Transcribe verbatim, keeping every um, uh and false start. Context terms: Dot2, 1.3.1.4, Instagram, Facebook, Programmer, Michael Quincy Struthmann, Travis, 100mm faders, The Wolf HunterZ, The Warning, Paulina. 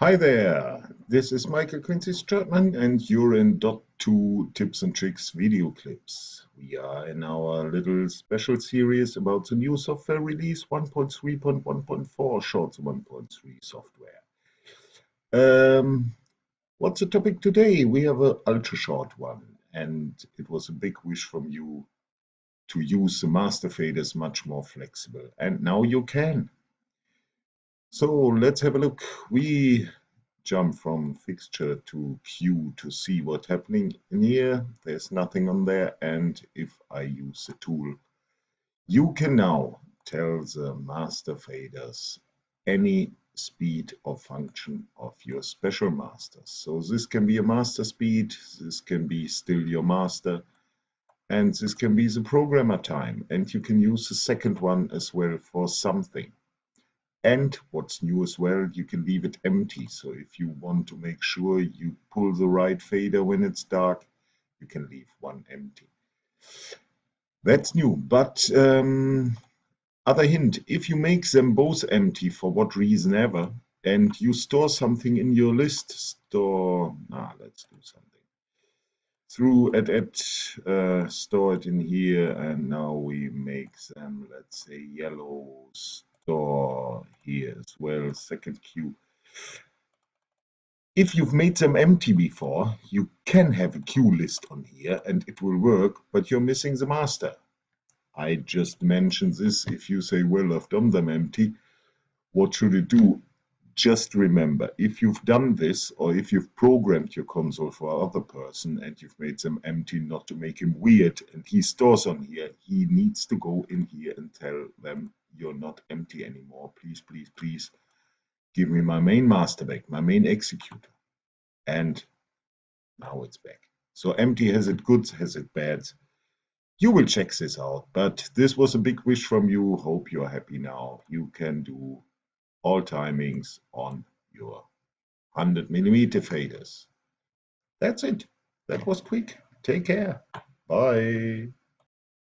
Hi there, this is Michael Quincy Struthmann and you're in Dot two Tips and Tricks video clips. We are in our little special series about the new software release one point three point one point four, short one point three software. Um, what's the topic today? We have an ultra short one, and it was a big wish from you to use the master faders much more flexible, and now you can. So let's have a look. We jump from fixture to queue to see what's happening in here. There's nothing on there. And if I use the tool, you can now tell the master faders any speed or function of your special masters. So this can be a master speed. This can be still your master. And this can be the programmer time. And you can use the second one as well for something. And what's new as well, you can leave it empty. So if you want to make sure you pull the right fader when it's dark, you can leave one empty. That's new. But um, other hint, if you make them both empty for what reason ever, and you store something in your list, store, ah, let's do something. Through at, at uh, store it in here, and now we make them, let's say, yellow. Store here as well, second queue. If you've made them empty before, you can have a queue list on here and it will work, but you're missing the master. I just mentioned this. If you say, well, I've done them empty, what should it do? Just remember, if you've done this, or if you've programmed your console for another person and you've made them empty, not to make him weird and he stores on here, he needs to go in here and tell them, you're not empty anymore. Please, please, please give me my main master back, my main executor. And now it's back. So empty has it goods, has it bads. You will check this out, but this was a big wish from you. Hope you're happy now. You can do all timings on your one hundred millimeter faders. That's it. That was quick. Take care. Bye.